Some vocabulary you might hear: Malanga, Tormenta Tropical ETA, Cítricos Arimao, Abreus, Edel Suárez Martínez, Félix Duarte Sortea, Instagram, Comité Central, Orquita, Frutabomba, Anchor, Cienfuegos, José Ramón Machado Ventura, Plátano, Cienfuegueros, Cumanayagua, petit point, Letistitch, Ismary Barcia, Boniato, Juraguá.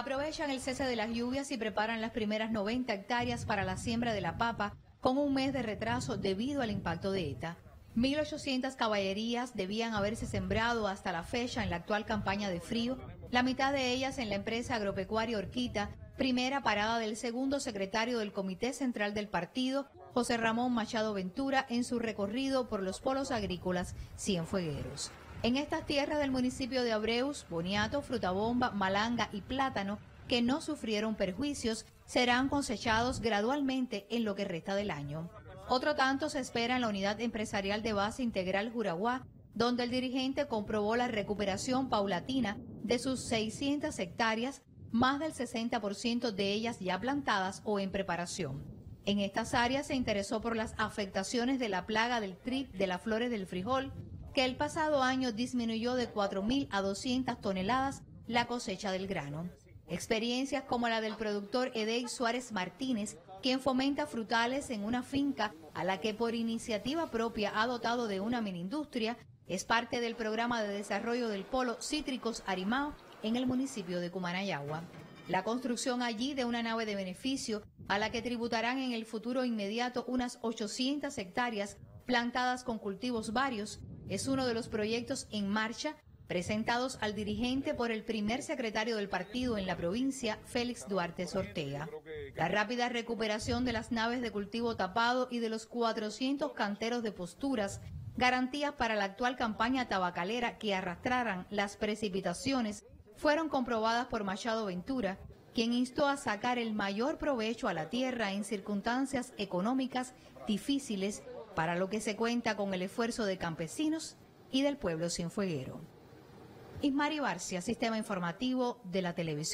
Aprovechan el cese de las lluvias y preparan las primeras 90 hectáreas para la siembra de la papa con un mes de retraso debido al impacto de ETA. 1.800 caballerías debían haberse sembrado hasta la fecha en la actual campaña de frío, la mitad de ellas en la empresa agropecuaria Orquita, primera parada del segundo secretario del Comité Central del Partido, José Ramón Machado Ventura, en su recorrido por los polos agrícolas cienfuegueros. En estas tierras del municipio de Abreus, Boniato, Frutabomba, Malanga y Plátano, que no sufrieron perjuicios, serán cosechados gradualmente en lo que resta del año. Otro tanto se espera en la unidad empresarial de base integral Juraguá, donde el dirigente comprobó la recuperación paulatina de sus 600 hectáreas, más del 60% de ellas ya plantadas o en preparación. En estas áreas se interesó por las afectaciones de la plaga del trip de las flores del frijol, que el pasado año disminuyó de 4.000 a 200 toneladas la cosecha del grano. Experiencias como la del productor Edel Suárez Martínez, quien fomenta frutales en una finca a la que por iniciativa propia ha dotado de una miniindustria, es parte del programa de desarrollo del polo Cítricos Arimao en el municipio de Cumanayagua. La construcción allí de una nave de beneficio a la que tributarán en el futuro inmediato unas 800 hectáreas plantadas con cultivos varios, es uno de los proyectos en marcha presentados al dirigente por el primer secretario del partido en la provincia, Félix Duarte Sortea. La rápida recuperación de las naves de cultivo tapado y de los 400 canteros de posturas, garantías para la actual campaña tabacalera que arrastraran las precipitaciones, fueron comprobadas por Machado Ventura, quien instó a sacar el mayor provecho a la tierra en circunstancias económicas difíciles, para lo que se cuenta con el esfuerzo de campesinos y del pueblo cienfueguero. Ismary Barcia, Sistema Informativo de la Televisión.